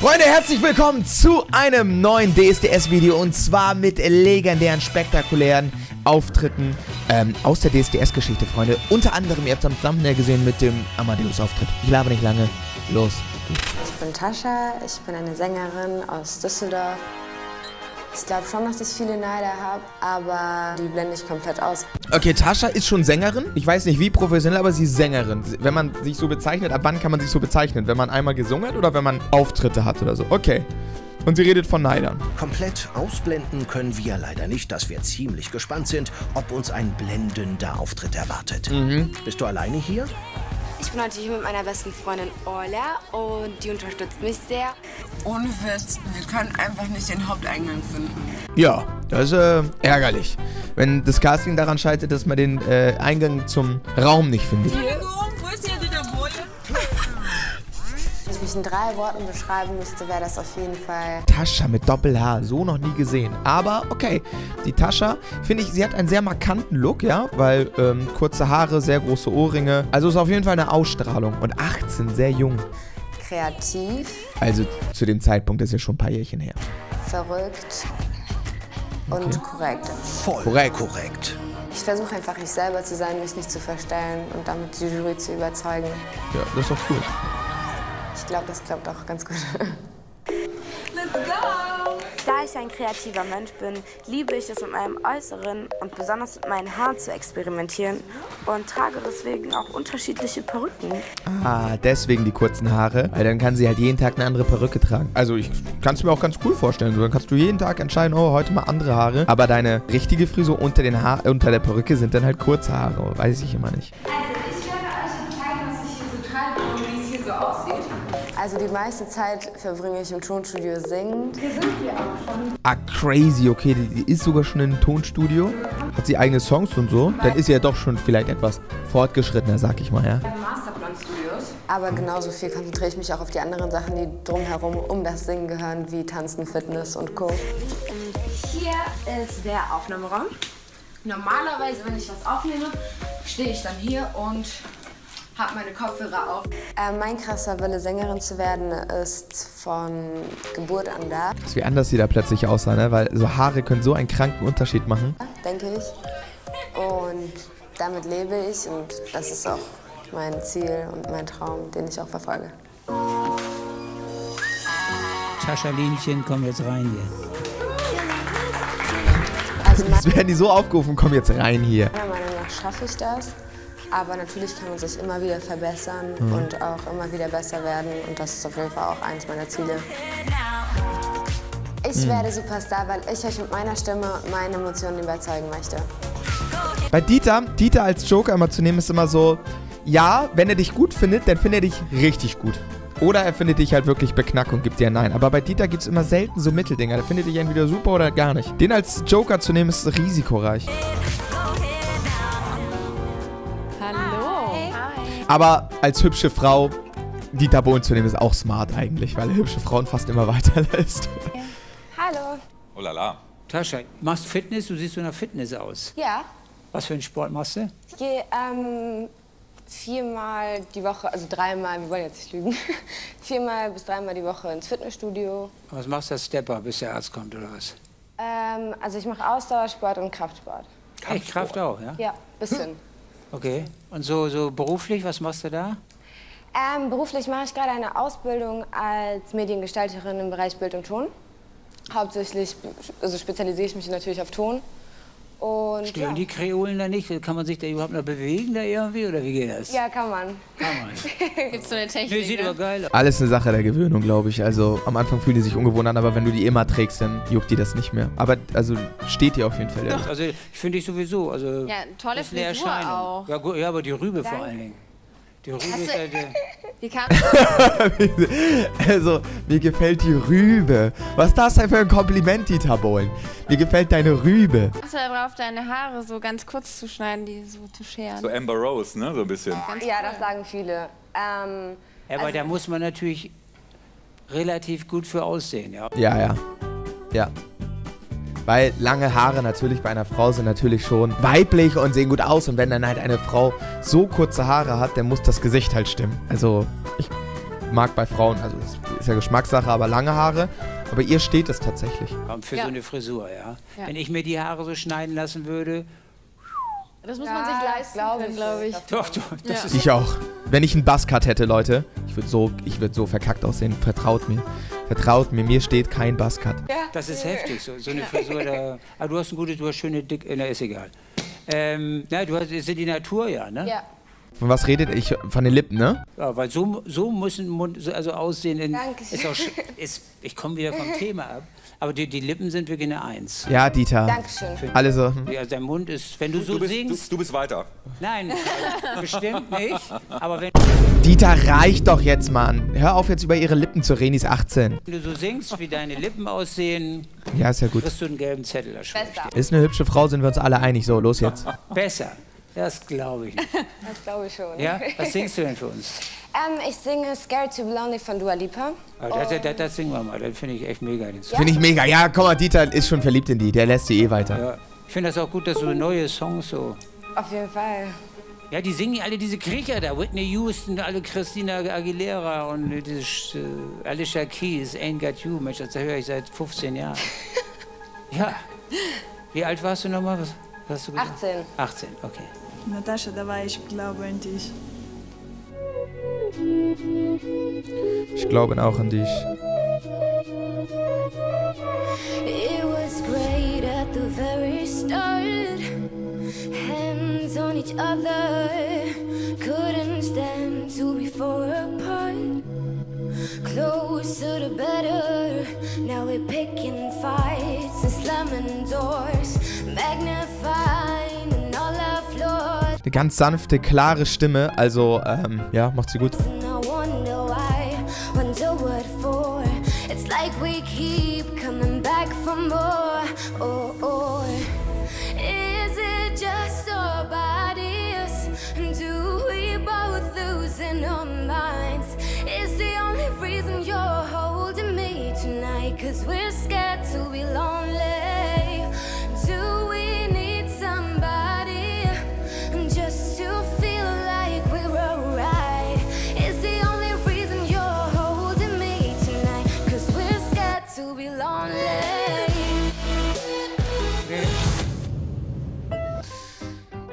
Freunde, herzlich willkommen zu einem neuen DSDS-Video und zwar mit legendären, spektakulären Auftritten aus der DSDS-Geschichte, Freunde. Unter anderem, ihr habt es am Thumbnail gesehen mit dem Amadeus-Auftritt. Ich laber nicht lange. Los geht's. Ich bin Tascha, ich bin eine Sängerin aus Düsseldorf. Ich glaube schon, dass ich viele Neider habe, aber die blende ich komplett aus. Okay, Tascha ist schon Sängerin. Ich weiß nicht, wie professionell, aber sie ist Sängerin. Wenn man sich so bezeichnet, ab wann kann man sich so bezeichnen? Wenn man einmal gesungen hat oder wenn man Auftritte hat oder so? Okay. Und sie redet von Neidern. Komplett ausblenden können wir leider nicht, dass wir ziemlich gespannt sind, ob uns ein blendender Auftritt erwartet. Mhm. Bist du alleine hier? Ich bin heute hier mit meiner besten Freundin Orla und die unterstützt mich sehr. Ohne Witz, wir können einfach nicht den Haupteingang finden. Ja, das ist ärgerlich. Wenn das Casting daran scheitert, dass man den Eingang zum Raum nicht findet. Entschuldigung, wo ist hier Dieter Bohlen? Wenn ich mich in 3 Worten beschreiben müsste, wäre das auf jeden Fall... Tascha mit Doppel-H, so noch nie gesehen. Aber okay, die Tascha, finde ich, sie hat einen sehr markanten Look, ja? Weil kurze Haare, sehr große Ohrringe. Also ist auf jeden Fall eine Ausstrahlung. Und 18, sehr jung. Kreativ. Also zu dem Zeitpunkt ist ja schon ein paar Jährchen her. Verrückt. Okay. Und korrekt. Voll korrekt. Ich versuche einfach, ich selber zu sein, mich nicht zu verstellen und damit die Jury zu überzeugen. Ja, das ist doch cool. Ich glaube, das klappt auch ganz gut. Let's go! Da ich ein kreativer Mensch bin, liebe ich es, mit meinem Äußeren und besonders mit meinen Haaren zu experimentieren und trage deswegen auch unterschiedliche Perücken. Ah, deswegen die kurzen Haare, weil dann kann sie halt jeden Tag eine andere Perücke tragen. Also ich kann es mir auch ganz cool vorstellen. Dann kannst du jeden Tag entscheiden, oh, heute mal andere Haare. Aber deine richtige Frisur unter den unter der Perücke sind dann halt kurze Haare. Weiß ich immer nicht. Also die meiste Zeit verbringe ich im Tonstudio singen. Hier sind wir auch schon. Ah, crazy, okay, die ist sogar schon im Tonstudio. Hat sie eigene Songs und so. Dann ist sie ja doch schon vielleicht etwas fortgeschrittener, sag ich mal, ja. Masterplan-Studios. Aber genauso viel konzentriere ich mich auch auf die anderen Sachen, die drumherum um das Singen gehören, wie Tanzen, Fitness und Co. Hier ist der Aufnahmeraum. Normalerweise, wenn ich was aufnehme, stehe ich dann hier und... hab meine Kopfhörer auf. Mein krasser Wille, Sängerin zu werden, ist von Geburt an da. Wie anders sie da plötzlich aussah, ne? Weil so Haare können so einen kranken Unterschied machen. Ja, denke ich. Und damit lebe ich und das ist auch mein Ziel und mein Traum, den ich auch verfolge. Tascha Linchen, komm jetzt rein hier. Also das werden die so aufgerufen, komm jetzt rein hier. Meiner Meinung nach schaffe ich das. Aber natürlich kann man sich immer wieder verbessern und auch immer wieder besser werden. Und das ist auf jeden Fall auch eins meiner Ziele. Ich werde Superstar, weil ich euch mit meiner Stimme meine Emotionen überzeugen möchte. Bei Dieter als Joker immer zu nehmen, ist immer so, ja, wenn er dich gut findet, dann findet er dich richtig gut. Oder er findet dich halt wirklich beknackt und gibt dir ein Nein. Aber bei Dieter gibt es immer selten so Mitteldinger. Der findet dich entweder super oder gar nicht. Den als Joker zu nehmen, ist risikoreich. Aber als hübsche Frau Dieter Bohlen zu nehmen, ist auch smart eigentlich, weil hübsche Frauen fast immer weiter lässt. Hallo. Oh lala. Tascha, machst du Fitness? Du siehst so nach Fitness aus. Ja. Was für einen Sport machst du? Ich gehe 4-mal die Woche, also 3-mal, wir wollen jetzt nicht lügen, 4-mal bis 3-mal die Woche ins Fitnessstudio. Was machst du als Stepper, bis der Arzt kommt oder was? Also ich mache Ausdauersport und Kraftsport. Echt, Kraft auch, ja? Ja, bisschen. Okay. Und so beruflich, was machst du da? Beruflich mache ich gerade eine Ausbildung als Mediengestalterin im Bereich Bild und Ton. Hauptsächlich, also spezialisiere ich mich natürlich auf Ton. Und stören die Kreolen da nicht? Kann man sich da überhaupt noch bewegen da irgendwie oder wie geht das? Ja, kann man. Kann man. Gibt's so eine Technik? Nee, sieht aber geil aus. Alles eine Sache der Gewöhnung, glaube ich. Also am Anfang fühlen die sich ungewohnt an, aber wenn du die immer trägst, dann juckt die das nicht mehr. Aber also steht dir auf jeden Fall. Ja. Also ich finde dich sowieso. Also, ja, tolle Frisur auch. Ja, gut, ja, aber die Rübe vor allen Dingen. Die Rübe ist ja also, mir gefällt die Rübe. Was ist das denn für ein Kompliment, Dieter Bohlen? Mir gefällt deine Rübe. Du hast darauf, deine Haare so ganz kurz zu schneiden, die so zu scheren. So Amber Rose, ne? So ein bisschen. Ja, das sagen viele. Ja, aber also da muss man natürlich relativ gut für aussehen, ja? Ja, ja. Ja. Weil lange Haare natürlich bei einer Frau sind natürlich schon weiblich und sehen gut aus. Und wenn dann halt eine Frau so kurze Haare hat, dann muss das Gesicht halt stimmen. Also ich mag bei Frauen, also das ist ja Geschmackssache, aber lange Haare. Aber ihr steht es tatsächlich. Für so eine Frisur, ja. Wenn ich mir die Haare so schneiden lassen würde. Das muss man sich leisten, glaube ich. Doch, das ist ich auch. Wenn ich einen Buzzcut hätte, Leute, ich würde so verkackt aussehen. Vertraut mir. Vertraut mir steht kein Buzzcut. Ja. Das ist heftig, so eine Frisur. Da, aber du hast ein gutes, du hast schöne dick, na, ist egal. Du hast, ist die Natur, ja, ne? Ja. Von was redet ich? Von den Lippen, ne? Ja, weil so muss ein Mund also aussehen. Ich komme wieder vom Thema ab. Aber die Lippen sind wirklich eine Eins. Ja, Dieter. Dankeschön. Alle so. Ja, dein Mund ist, wenn du so singst... Du bist weiter. Nein, bestimmt nicht. Aber wenn... Dieter, reicht doch jetzt, Mann. Hör auf, jetzt über ihre Lippen zu reden, die ist 18. Wenn du so singst, wie deine Lippen aussehen... Ja, ist ja gut. ...kriegst du einen gelben Zettel. Ist eine hübsche Frau, sind wir uns alle einig. So, los jetzt. Besser. Das glaube ich nicht. Das glaube ich schon. Ja? Was singst du denn für uns? Ich singe Scared To Be von Dua Lipa. Das singen wir mal, das finde ich echt mega. Finde ich mega. Ja, komm mal, Dieter ist schon verliebt in die, der lässt die eh weiter. Ja. Ich finde das auch gut, dass so neue Songs so... Auf jeden Fall. Ja, die singen alle diese Kriecher da, Whitney Houston, alle Christina Aguilera und diese Alicia Keys, Ain't Got You, Mensch, das höre ich seit 15 Jahren. Ja. Wie alt warst du nochmal? Was hast du gesagt? 18. 18, okay. Natascha, dabei, ich glaube an dich. Ich glaube auch an dich. It was great at the very start. Hands on each other. Couldn't stand to be far apart. Closer to better. Now we're picking fights and slamming doors. Magnifying. Eine ganz sanfte, klare Stimme, also, ja, macht sie gut.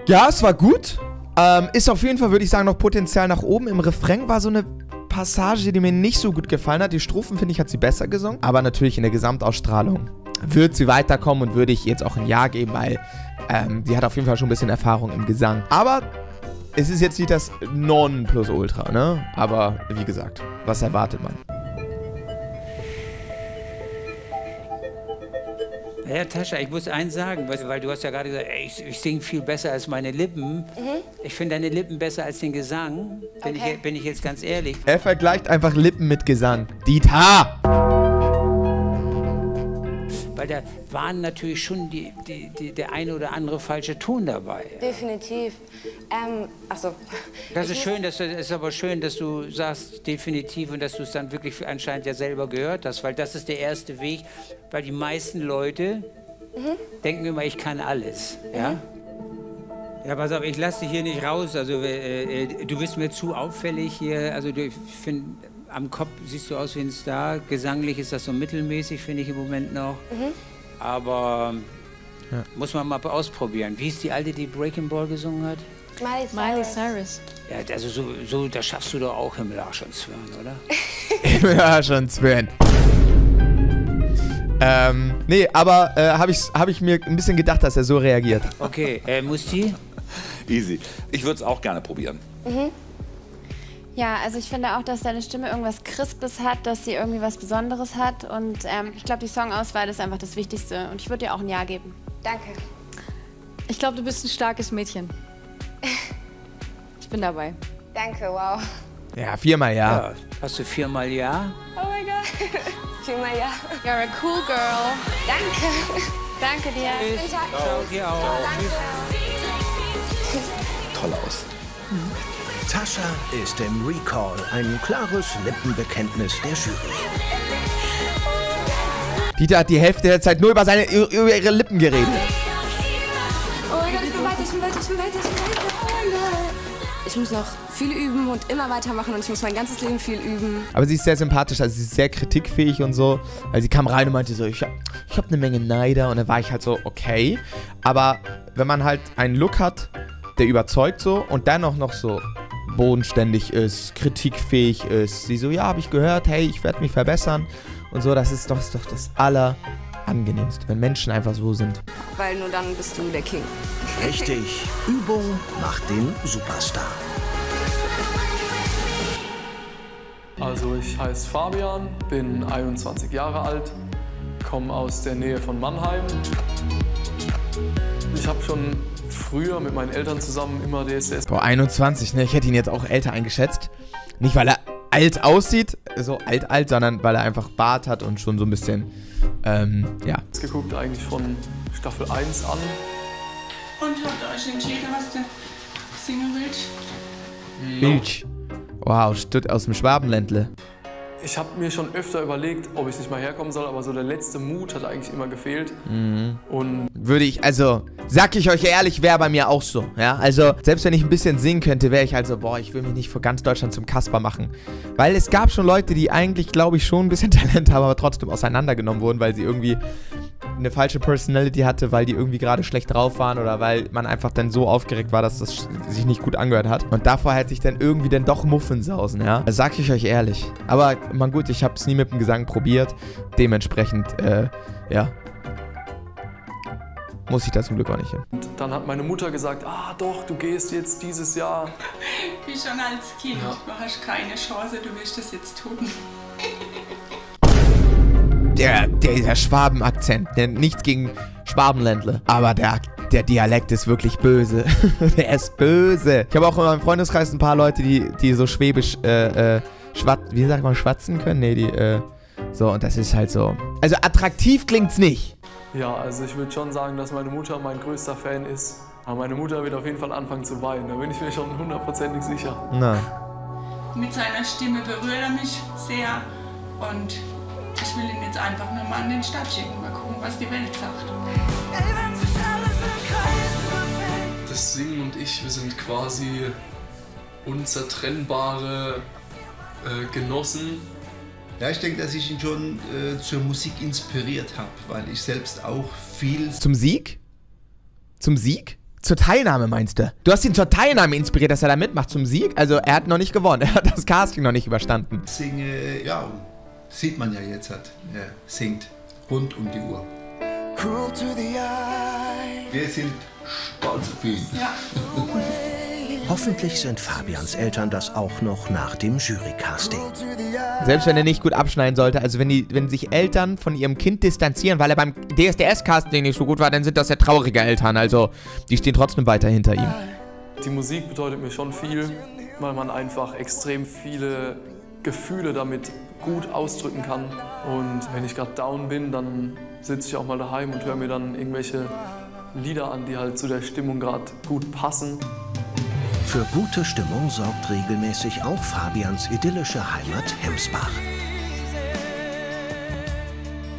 Ja, es war gut. Ist auf jeden Fall, würde ich sagen, noch Potenzial nach oben. Im Refrain war so eine Passage, die mir nicht so gut gefallen hat. Die Strophen, finde ich, hat sie besser gesungen. Aber natürlich in der Gesamtausstrahlung wird sie weiterkommen und würde ich jetzt auch ein Ja geben, weil sie hat auf jeden Fall schon ein bisschen Erfahrung im Gesang. Aber es ist jetzt nicht das Nonplusultra, ne? Aber wie gesagt, was erwartet man? Ja, Tascha, ich muss eins sagen, weil du hast ja gerade gesagt, ey, ich singe viel besser als meine Lippen. Ich finde deine Lippen besser als den Gesang, bin ich jetzt ganz ehrlich. Er vergleicht einfach Lippen mit Gesang. Dieter! Weil da waren natürlich schon der eine oder andere falsche Ton dabei. Ja. Definitiv. Achso. Das ist schön, dass du sagst, definitiv, und dass du es dann wirklich anscheinend ja selber gehört hast, weil das ist der erste Weg, weil die meisten Leute denken immer, ich kann alles. Ja? Ja, pass auf, ich lasse dich hier nicht raus, also du bist mir zu auffällig hier, also ich finde... Am Kopf siehst du aus wie ein Star. Gesanglich ist das so mittelmäßig, finde ich im Moment noch. Aber muss man mal ausprobieren. Wie ist die Alte, die Breaking Ball gesungen hat? Miley Cyrus. Ja, also so, das schaffst du doch auch im Arsch und Zwirn, oder? Im Arsch und Zwirn. Nee, aber hab ich mir ein bisschen gedacht, dass er so reagiert. Okay, Musti? Easy. Ich würde es auch gerne probieren. Ja, also ich finde auch, dass deine Stimme irgendwas Krispes hat, dass sie irgendwie was Besonderes hat. Und ich glaube, die Songauswahl ist einfach das Wichtigste. Und ich würde dir auch ein Ja geben. Danke. Ich glaube, du bist ein starkes Mädchen. Ich bin dabei. Danke, wow. Ja, viermal Ja. Hast du viermal Ja? Oh mein Gott. Viermal Ja. You're a cool girl. Danke. Danke dir. Tschüss. Ciao, auch. Tschüss. Toll aus. Tascha ist im Recall ein klares Lippenbekenntnis der Jury. Dieter hat die Hälfte der Zeit nur über ihre Lippen geredet. Oh mein Gott, ich bin weiter. Ich muss noch viel üben und immer weitermachen und ich muss mein ganzes Leben viel üben. Aber sie ist sehr sympathisch, also sie ist sehr kritikfähig und so. Also sie kam rein und meinte so, ich hab eine Menge Neider und dann war ich halt so, okay. Aber wenn man halt einen Look hat, der überzeugt so und dann auch noch so bodenständig ist, kritikfähig ist. Sie so, ja, habe ich gehört, hey, ich werde mich verbessern und so, das ist doch das Allerangenehmste, wenn Menschen einfach so sind. Weil nur dann bist du der King. Richtig. Übung macht den Superstar. Also ich heiße Fabian, bin 21 Jahre alt, komme aus der Nähe von Mannheim. Ich habe schon früher mit meinen Eltern zusammen immer DSDS... Boah, 21, ne? Ich hätte ihn jetzt auch älter eingeschätzt. Nicht, weil er alt aussieht, so alt, sondern weil er einfach Bart hat und schon so ein bisschen, ja. Ich habe geguckt eigentlich von Staffel 1 an. Und habt euch entschieden, was denn singen wollt? Milch. Wow, Stutt aus dem Schwabenländle. Ich habe mir schon öfter überlegt, ob ich nicht mal herkommen soll, aber so der letzte Mut hat eigentlich immer gefehlt. Mhm. Und würde ich, also, sag ich euch ehrlich, wäre bei mir auch so, ja? Also, selbst wenn ich ein bisschen singen könnte, wäre ich halt so, boah, ich will mich nicht vor ganz Deutschland zum Kasper machen. Weil es gab schon Leute, die eigentlich, glaube ich, schon ein bisschen Talent haben, aber trotzdem auseinandergenommen wurden, weil sie irgendwie eine falsche Personality hatte, weil die irgendwie gerade schlecht drauf waren oder weil man einfach dann so aufgeregt war, dass das sich nicht gut angehört hat. Und davor hätte ich dann irgendwie dann doch Muffensausen, ja? Das sag ich euch ehrlich. Aber man gut, ich habe es nie mit dem Gesang probiert. Dementsprechend, ja, muss ich das zum Glück auch nicht hin. Und dann hat meine Mutter gesagt, ah doch, du gehst jetzt dieses Jahr. Wie schon als Kind, ja. Du hast keine Chance, du wirst das jetzt tun. Der Schwabenakzent, nichts gegen Schwabenländler, aber der Dialekt ist wirklich böse. Der ist böse. Ich habe auch in meinem Freundeskreis ein paar Leute, die so schwäbisch, wie sagt man, schwatzen können? Nee, so, und das ist halt so. Also attraktiv klingt's nicht. Ja, also ich würde schon sagen, dass meine Mutter mein größter Fan ist. Aber meine Mutter wird auf jeden Fall anfangen zu weinen, da bin ich mir schon hundertprozentig sicher. Na. Mit seiner Stimme berührt er mich sehr und ich will ihn jetzt einfach nur mal in den Start schicken, mal gucken, was die Welt sagt. Das Singen und ich, wir sind quasi unzertrennbare Genossen. Ja, ich denke, dass ich ihn schon zur Musik inspiriert habe, weil ich selbst auch viel... Zum Sieg? Zum Sieg? Zur Teilnahme meinst du? Du hast ihn zur Teilnahme inspiriert, dass er da mitmacht zum Sieg? Also er hat noch nicht gewonnen, er hat das Casting noch nicht überstanden. Singe, ja, sieht man ja jetzt halt. Er singt rund um die Uhr. Wir sind stolz auf ihn. Ja. Hoffentlich sind Fabians Eltern das auch noch nach dem Jurycasting. Selbst wenn er nicht gut abschneiden sollte, also wenn sich Eltern von ihrem Kind distanzieren, weil er beim DSDS-Casting nicht so gut war, dann sind das ja traurige Eltern, also die stehen trotzdem weiter hinter ihm. Die Musik bedeutet mir schon viel, weil man einfach extrem viele Gefühle damit gut ausdrücken kann. Und wenn ich gerade down bin, dann sitze ich auch mal daheim und höre mir dann irgendwelche Lieder an, die halt zu der Stimmung gerade gut passen. Für gute Stimmung sorgt regelmäßig auch Fabians idyllische Heimat Hemsbach.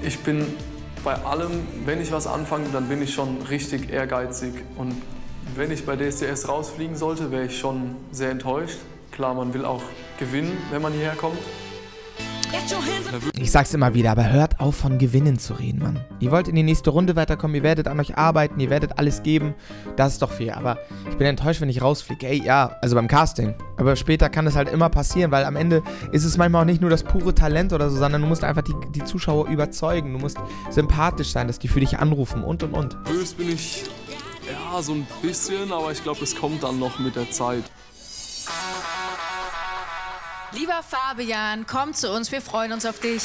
Ich bin bei allem, wenn ich was anfange, dann bin ich schon richtig ehrgeizig. Und wenn ich bei DSDS rausfliegen sollte, wäre ich schon sehr enttäuscht. Klar, man will auch gewinnen, wenn man hierher kommt. Ich sag's immer wieder, aber hört auf, von Gewinnen zu reden, Mann. Ihr wollt in die nächste Runde weiterkommen, ihr werdet an euch arbeiten, ihr werdet alles geben. Das ist doch fair, aber ich bin enttäuscht, wenn ich rausfliege. Ey, ja, also beim Casting. Aber später kann das halt immer passieren, weil am Ende ist es manchmal auch nicht nur das pure Talent oder so, sondern du musst einfach die Zuschauer überzeugen. Du musst sympathisch sein, dass die für dich anrufen und, und. Böse bin ich, ja, so ein bisschen, aber ich glaube, das kommt dann noch mit der Zeit. Lieber Fabian, komm zu uns, wir freuen uns auf dich.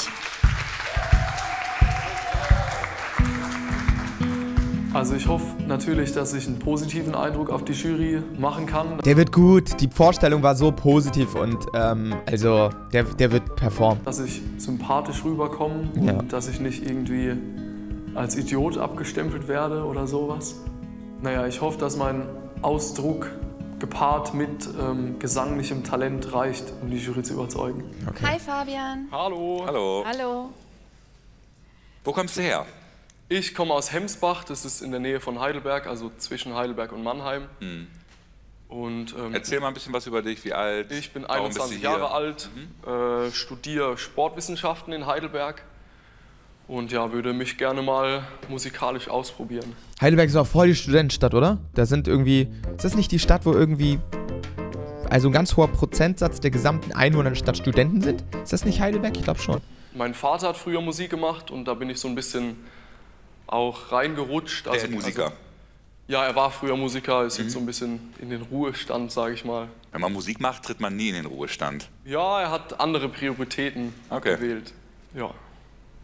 Also ich hoffe natürlich, dass ich einen positiven Eindruck auf die Jury machen kann. Der wird gut, die Vorstellung war so positiv und also der wird performen. Dass ich sympathisch rüberkomme, ja. Und dass ich nicht irgendwie als Idiot abgestempelt werde oder sowas. Naja, ich hoffe, dass mein Ausdruck gepaart mit gesanglichem Talent reicht, um die Jury zu überzeugen. Okay. Hi Fabian. Hallo. Hallo. Hallo. Wo kommst du her? Ich komme aus Hemsbach, das ist in der Nähe von Heidelberg, also zwischen Heidelberg und Mannheim. Mhm. Und, erzähl mal ein bisschen was über dich, wie alt? Ich bin 21 Jahre alt, studiere Sportwissenschaften in Heidelberg und ja, würde mich gerne mal musikalisch ausprobieren. Heidelberg ist auch voll die Studentenstadt, oder? Da sind irgendwie, ist das nicht die Stadt, wo irgendwie, also ein ganz hoher Prozentsatz der gesamten Einwohner der Stadt Studenten sind? Ist das nicht Heidelberg? Ich glaube schon. Mein Vater hat früher Musik gemacht und da bin ich so ein bisschen auch reingerutscht. Der also Musiker. Also, ja, er war früher Musiker, ist jetzt so ein bisschen in den Ruhestand, sage ich mal. Wenn man Musik macht, tritt man nie in den Ruhestand. Ja, er hat andere Prioritäten gewählt. Ja.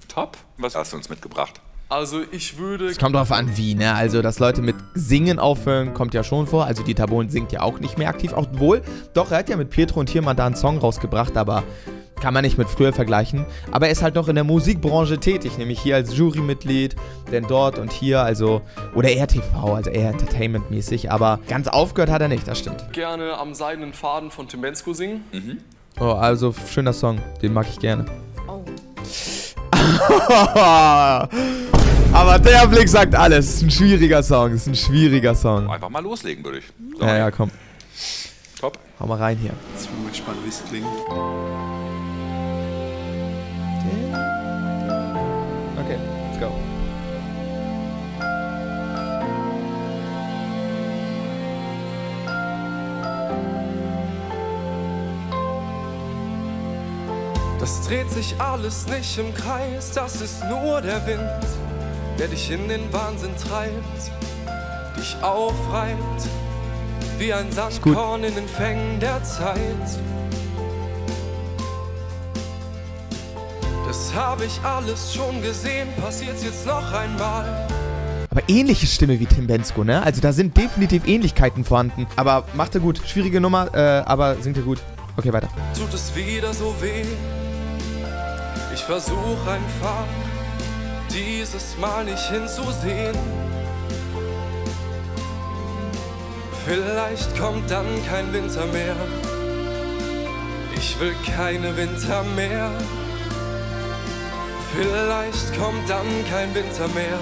Top. Was hast du uns mitgebracht? Also ich würde... Es kommt drauf an, wie, ne? Also, dass Leute mit Singen aufhören, kommt ja schon vor. Also Dieter Bohlen singt ja auch nicht mehr aktiv, obwohl, doch, er hat ja mit Pietro und Tiermann da einen Song rausgebracht, aber... Kann man nicht mit früher vergleichen, aber er ist halt noch in der Musikbranche tätig, nämlich hier als Jurymitglied, denn dort und hier, also, oder eher TV, also eher Entertainment-mäßig, aber ganz aufgehört hat er nicht, das stimmt. Gerne am seidenen Faden von Tim Bendzko singen. Mhm. Oh, also schöner Song, den mag ich gerne. Oh. Aber der Blick sagt alles, das ist ein schwieriger Song, das ist ein schwieriger Song. Einfach mal loslegen würde ich. So. Ja, ja, komm. Top. Hau mal rein hier. Jetzt bin ich mal gespannt, wie es klingt. Okay, let's go. Das dreht sich alles nicht im Kreis, das ist nur der Wind, der dich in den Wahnsinn treibt, dich aufreibt, wie ein Sandkorn in den Fängen der Zeit. Das habe ich alles schon gesehen, passiert's jetzt noch einmal. Aber ähnliche Stimme wie Tim Bendzko, ne? Also da sind definitiv Ähnlichkeiten vorhanden. Aber macht er gut. Schwierige Nummer, aber singt er gut. Okay, weiter. Tut es wieder so weh. Ich versuche einfach, dieses Mal nicht hinzusehen. Vielleicht kommt dann kein Winter mehr. Ich will keine Winter mehr. Vielleicht kommt dann kein Winter mehr.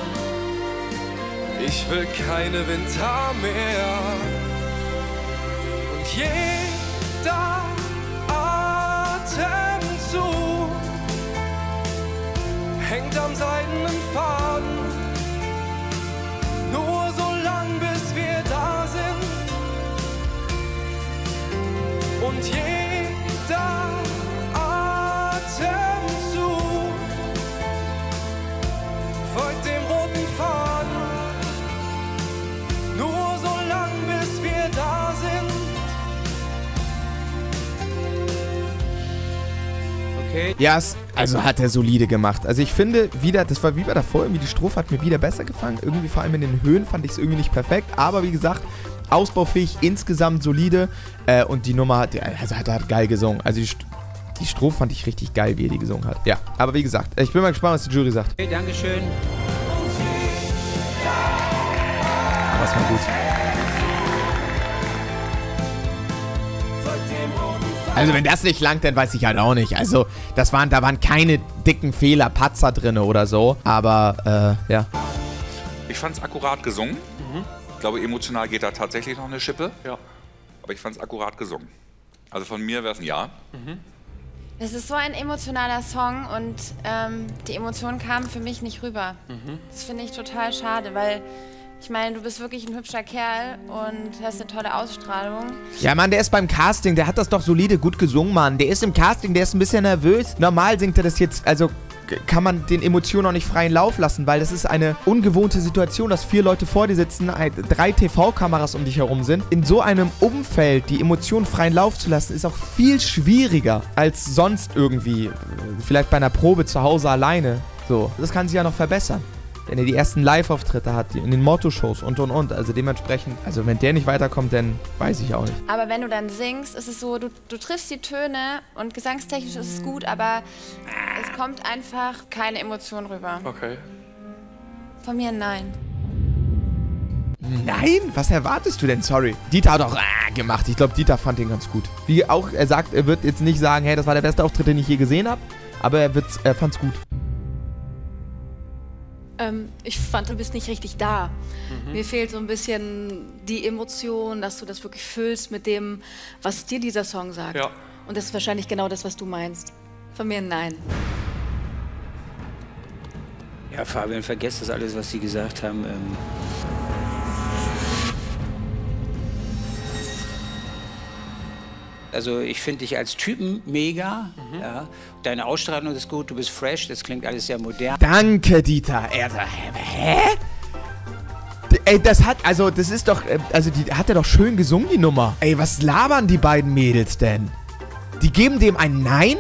Ich will keine Winter mehr. Und jeder Atemzug hängt am seidenen Faden. Nur so lang, bis wir da sind. Und jeder folgt dem roten Faden, nur so lang, bis wir da sind. Okay. Ja, also hat er solide gemacht. Also ich finde, wieder, das war wie bei davor, irgendwie die Strophe hat mir wieder besser gefallen. Irgendwie vor allem in den Höhen fand ich es irgendwie nicht perfekt. Aber wie gesagt, ausbaufähig, insgesamt solide. Und die Nummer hat, also hat er geil gesungen. Also die Strophe fand ich richtig geil, wie er die gesungen hat. Ja, aber wie gesagt, ich bin mal gespannt, was die Jury sagt. Okay, Dankeschön. Aber es war gut. Also wenn das nicht langt, dann weiß ich halt auch nicht. Also da waren keine dicken Fehler, Patzer drin oder so. Aber, ja. Ich fand's akkurat gesungen. Ich glaube, emotional geht da tatsächlich noch eine Schippe. Ja. Aber ich fand's akkurat gesungen. Also von mir wäre es ein Ja. Es ist so ein emotionaler Song und die Emotionen kamen für mich nicht rüber. Das finde ich total schade, weil ich meine, du bist wirklich ein hübscher Kerl und hast eine tolle Ausstrahlung. Ja, Mann, der ist beim Casting, der hat das doch solide gut gesungen, Mann. Der ist im Casting, der ist ein bisschen nervös. Normal singt er das jetzt, also kann man den Emotionen auch nicht freien Lauf lassen, weil das ist eine ungewohnte Situation, dass 4 Leute vor dir sitzen, 3 TV-Kameras um dich herum sind. In so einem Umfeld die Emotionen freien Lauf zu lassen, ist auch viel schwieriger als sonst irgendwie. Vielleicht bei einer Probe zu Hause alleine. So, das kann sich ja noch verbessern. Wenn er die ersten Live-Auftritte hat, in den Motto-Shows und. Also dementsprechend, also wenn der nicht weiterkommt, dann weiß ich auch nicht. Aber wenn du dann singst, ist es so, du triffst die Töne und gesangstechnisch ist es gut, aber es kommt einfach keine Emotion rüber. Okay. Von mir nein. Nein? Was erwartest du denn? Sorry. Dieter hat auch gemacht. Ich glaube, Dieter fand den ganz gut. Wie auch, er sagt, er wird jetzt nicht sagen, hey, das war der beste Auftritt, den ich je gesehen habe, aber er fand's gut. Ich fand, du bist nicht richtig da. Mhm. Mir fehlt so ein bisschen die Emotion, dass du das wirklich füllst mit dem, was dir dieser Song sagt. Ja. Und das ist wahrscheinlich genau das, was du meinst. Von mir ein Nein. Ja, Fabian, vergesst das alles, was Sie gesagt haben. Also ich finde dich als Typen mega, ja. Deine Ausstrahlung ist gut, du bist fresh, das klingt alles sehr modern. Danke, Dieter. Hä? Ey, das hat, also das ist doch, also die hat er doch schön gesungen, die Nummer. Ey, was labern die beiden Mädels denn? Die geben dem ein Nein?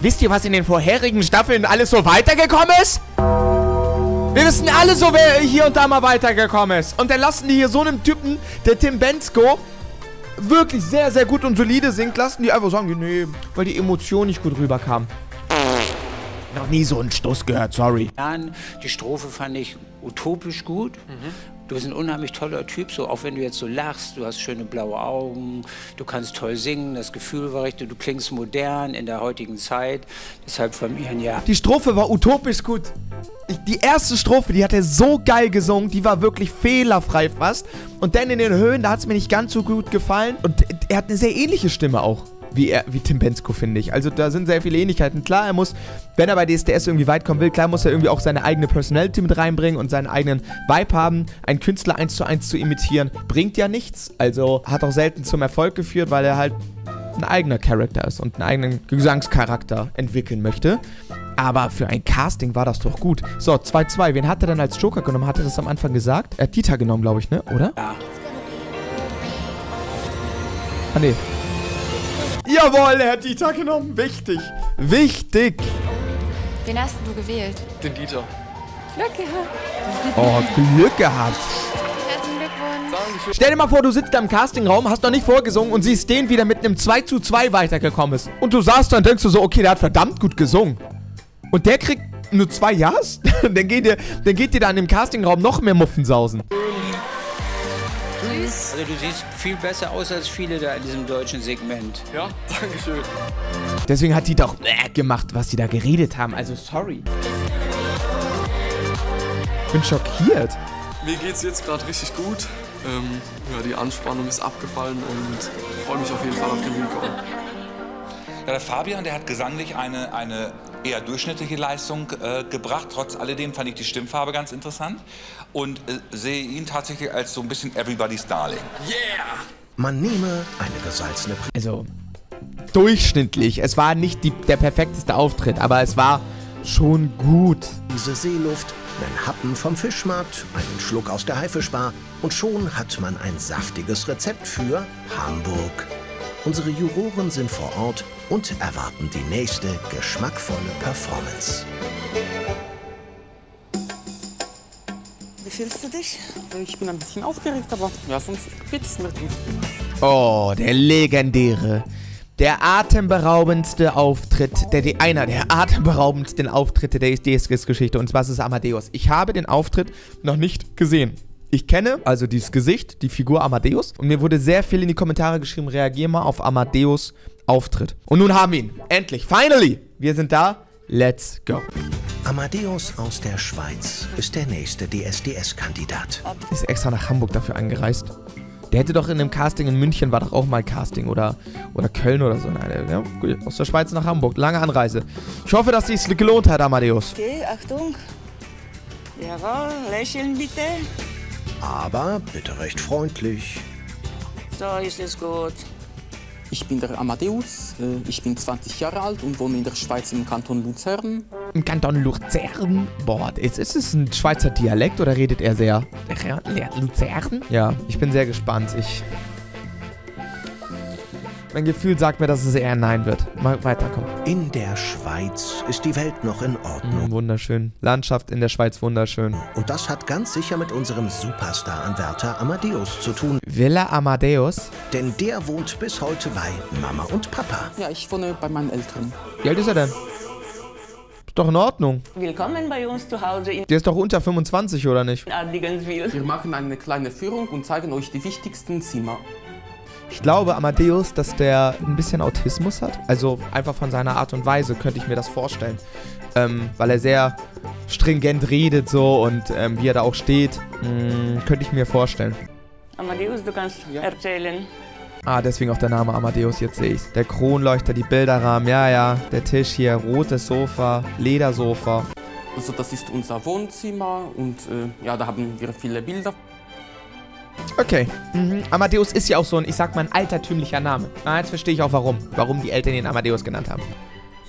Wisst ihr, was in den vorherigen Staffeln alles so weitergekommen ist? Wir wissen alle so, wer hier und da mal weitergekommen ist. Und dann lassen die hier so einem Typen, der Tim Bendzko, wirklich sehr, sehr gut und solide singt, lassen die einfach sagen, nee, weil die Emotion nicht gut rüberkam. Noch nie so einen Stuss gehört, sorry. Die Strophe fand ich utopisch gut. Du bist ein unheimlich toller Typ, so auch wenn du jetzt so lachst, du hast schöne blaue Augen, du kannst toll singen, das Gefühl war richtig, du klingst modern in der heutigen Zeit, deshalb von mir ein Ja. Die Strophe war utopisch gut. Die erste Strophe, die hat er so geil gesungen, die war wirklich fehlerfrei fast. Und dann in den Höhen, da hat es mir nicht ganz so gut gefallen. Und er hat eine sehr ähnliche Stimme auch. Wie Tim Bendzko, finde ich. Also da sind sehr viele Ähnlichkeiten. Klar, er muss, wenn er bei DSDS irgendwie weit kommen will, klar muss er irgendwie auch seine eigene Personality mit reinbringen und seinen eigenen Vibe haben. Einen Künstler 1:1 zu imitieren, bringt ja nichts. Also hat auch selten zum Erfolg geführt, weil er halt ein eigener Charakter ist und einen eigenen Gesangscharakter entwickeln möchte. Aber für ein Casting war das doch gut. So, 2:2. Wen hat er dann als Joker genommen? Hat er das am Anfang gesagt? Er hat Dieter genommen, glaube ich, ne? Oder? Ja. Ah, nee. Jawohl, er hat Dieter genommen. Wichtig. Wichtig. Wen hast du gewählt? Den Dieter. Glück gehabt. Oh, Glück gehabt. Herzlichen Glückwunsch. Stell dir mal vor, du sitzt da im Castingraum, hast noch nicht vorgesungen und siehst den, wie der mit einem 2:2 weitergekommen ist. Und du saßt da und denkst du so, okay, der hat verdammt gut gesungen. Und der kriegt nur 2 Ja's? dann geht dir da in dem Castingraum noch mehr Muffensausen. Also du siehst viel besser aus als viele da in diesem deutschen Segment. Ja, dankeschön. Deswegen hat die doch gemacht, was die da geredet haben. Also sorry. Ich bin schockiert. Mir geht's jetzt gerade richtig gut. Ja, die Anspannung ist abgefallen und freue mich auf jeden Fall auf den Willkommen. Ja, der Fabian, der hat gesanglich eine eher durchschnittliche Leistung gebracht. Trotz alledem fand ich die Stimmfarbe ganz interessant und sehe ihn tatsächlich als so ein bisschen Everybody's Darling. Yeah! Man nehme eine gesalzene... Also, durchschnittlich. Es war nicht der perfekteste Auftritt, aber es war schon gut. Diese Seeluft, einen Happen vom Fischmarkt, einen Schluck aus der Haifischbar und schon hat man ein saftiges Rezept für Hamburg. Unsere Juroren sind vor Ort und erwarten die nächste geschmackvolle Performance. Wie fühlst du dich? Ich bin ein bisschen aufgeregt, aber ja, sonst geht es mir gut. Oh, der legendäre, der atemberaubendste Auftritt, einer der atemberaubendsten Auftritte der DSDS-Geschichte. Und zwar ist es Amadeus. Ich habe den Auftritt noch nicht gesehen. Ich kenne also dieses Gesicht, die Figur Amadeus. Und mir wurde sehr viel in die Kommentare geschrieben, reagier mal auf Amadeus Auftritt. Und nun haben wir ihn. Endlich. Finally. Wir sind da. Let's go. Amadeus aus der Schweiz ist der nächste DSDS-Kandidat. Ist extra nach Hamburg dafür angereist. Der hätte doch in einem Casting in München, war doch auch mal Casting oder Köln oder so. Nein, ja, aus der Schweiz nach Hamburg. Lange Anreise. Ich hoffe, dass sich's gelohnt hat, Amadeus. Okay, Achtung. Jawohl, lächeln bitte. Aber bitte recht freundlich. So ist es gut. Ich bin der Amadeus, ich bin 20 Jahre alt und wohne in der Schweiz im Kanton Luzern. Im Kanton Luzern? Boah, ist es ein Schweizer Dialekt oder redet er sehr? Luzern? Ja, ich bin sehr gespannt. Mein Gefühl sagt mir, dass es eher ein Nein wird. Mal weiterkommen. In der Schweiz ist die Welt noch in Ordnung. Wunderschön. Landschaft in der Schweiz wunderschön. Und das hat ganz sicher mit unserem Superstar-Anwärter Amadeus zu tun. Villa Amadeus? Denn der wohnt bis heute bei Mama und Papa. Ja, ich wohne bei meinen Eltern. Wie alt ist er denn? Ist doch in Ordnung. Willkommen bei uns zu Hause. Der ist doch unter 25, oder nicht? Wir machen eine kleine Führung und zeigen euch die wichtigsten Zimmer. Ich glaube, Amadeus, dass der ein bisschen Autismus hat. Also einfach von seiner Art und Weise könnte ich mir das vorstellen. Weil er sehr stringent redet so und wie er da auch steht, könnte ich mir vorstellen. Amadeus, du kannst erzählen. Ah, deswegen auch der Name Amadeus, jetzt sehe ich's. Der Kronleuchter, die Bilderrahmen, ja, der Tisch hier, rotes Sofa, Ledersofa. Also das ist unser Wohnzimmer und ja, da haben wir viele Bilder. Okay. Amadeus ist ja auch so ein, ich sag mal, ein altertümlicher Name. Ah, jetzt verstehe ich auch warum. Warum die Eltern ihn Amadeus genannt haben.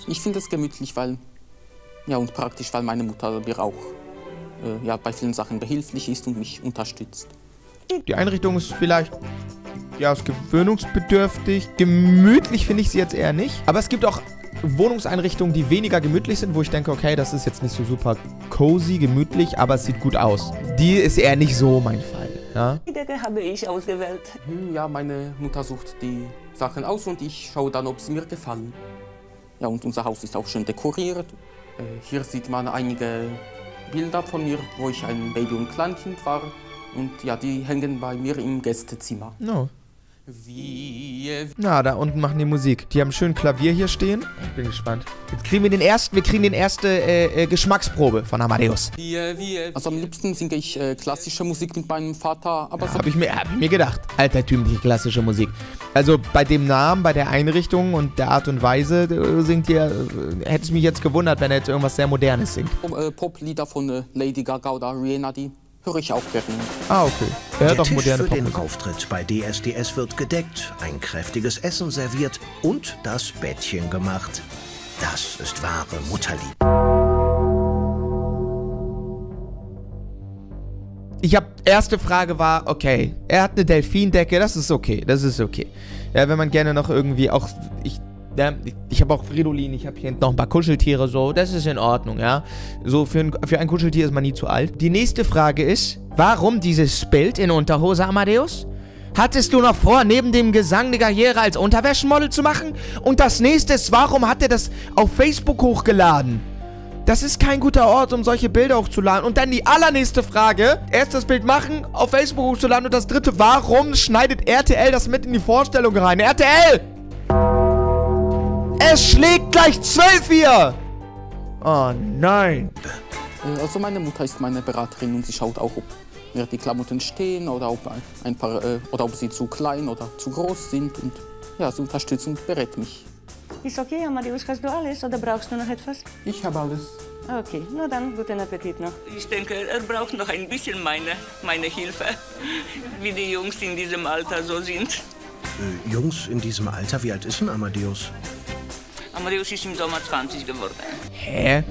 Ich finde es gemütlich, weil, ja, und praktisch, weil meine Mutter mir auch ja, bei vielen Sachen behilflich ist und mich unterstützt. Die Einrichtung ist vielleicht, ja, ist gewöhnungsbedürftig. Gemütlich finde ich sie jetzt eher nicht. Aber es gibt auch Wohnungseinrichtungen, die weniger gemütlich sind, wo ich denke, okay, das ist jetzt nicht so super cozy, gemütlich, aber es sieht gut aus. Die ist eher nicht so mein Fall. Ja? Die Decke habe ich ausgewählt. Ja, meine Mutter sucht die Sachen aus und ich schaue dann, ob sie mir gefallen. Ja, und unser Haus ist auch schön dekoriert. Hier sieht man einige Bilder von mir, wo ich ein Baby und Kleinkind war. Und ja, die hängen bei mir im Gästezimmer. No. Na, da unten machen die Musik. Die haben schön Klavier hier stehen. Ich bin gespannt. Jetzt kriegen wir den ersten, Geschmacksprobe von Amadeus. Also am liebsten singe ich klassische Musik mit meinem Vater. Aber ja, so hab ich mir gedacht. Altertümliche klassische Musik. Also bei dem Namen, bei der Einrichtung und der Art und Weise singt ihr, hätte es mich jetzt gewundert, wenn er jetzt irgendwas sehr Modernes singt. Poplieder von Lady Gaga oder Rihanna, die höre ich auch gerne. Ah, okay. Der Tisch moderne für den Auftritt bei DSDS wird gedeckt, ein kräftiges Essen serviert und das Bettchen gemacht. Das ist wahre Mutterliebe. Erste Frage war, okay, er hat eine Delfindecke, das ist okay, das ist okay. Ja, wenn man gerne noch irgendwie auch, ich habe auch Fridolin, ich habe hier noch ein paar Kuscheltiere, so, das ist in Ordnung, ja. So, für ein Kuscheltier ist man nie zu alt. Die nächste Frage ist, warum dieses Bild in Unterhose, Amadeus? Hattest du noch vor, neben dem Gesang eine Karriere als Unterwäschemodel zu machen? Und das nächste ist, warum hat er das auf Facebook hochgeladen? Das ist kein guter Ort, um solche Bilder hochzuladen. Und dann die allernächste Frage. Erst das Bild machen, auf Facebook hochzuladen. Und das dritte, warum schneidet RTL das mit in die Vorstellung rein? RTL! Es schlägt gleich 12 hier! Oh nein! Also meine Mutter ist meine Beraterin und sie schaut auch, ob mir die Klamotten stehen oder ob, ob sie zu klein oder zu groß sind. Und ja, sie unterstützt und berät mich. Ist okay, Amadeus, hast du alles oder brauchst du noch etwas? Ich habe alles. Okay, nur dann guten Appetit noch. Ich denke, er braucht noch ein bisschen meine Hilfe, wie die Jungs in diesem Alter so sind. Jungs in diesem Alter? Wie alt ist denn Amadeus? Amadeus ist im Sommer 20 geworden. Hä?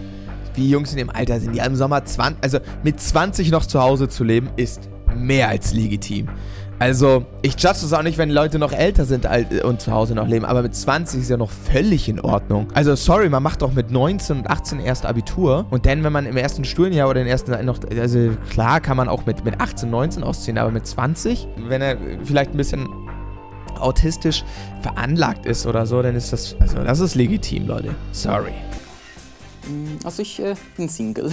Wie Jungs in dem Alter sind, die im Sommer 20... Also mit 20 noch zu Hause zu leben, ist mehr als legitim. Also ich judge das auch nicht, wenn Leute noch älter sind und zu Hause noch leben. Aber mit 20 ist ja noch völlig in Ordnung. Also sorry, man macht doch mit 19 und 18 erst Abitur. Und dann, wenn man im ersten Studienjahr oder im ersten noch... Also klar kann man auch mit 18, 19 ausziehen, aber mit 20, wenn er vielleicht ein bisschen autistisch veranlagt ist oder so, dann ist das, also das ist legitim, Leute. Sorry. Also ich bin Single.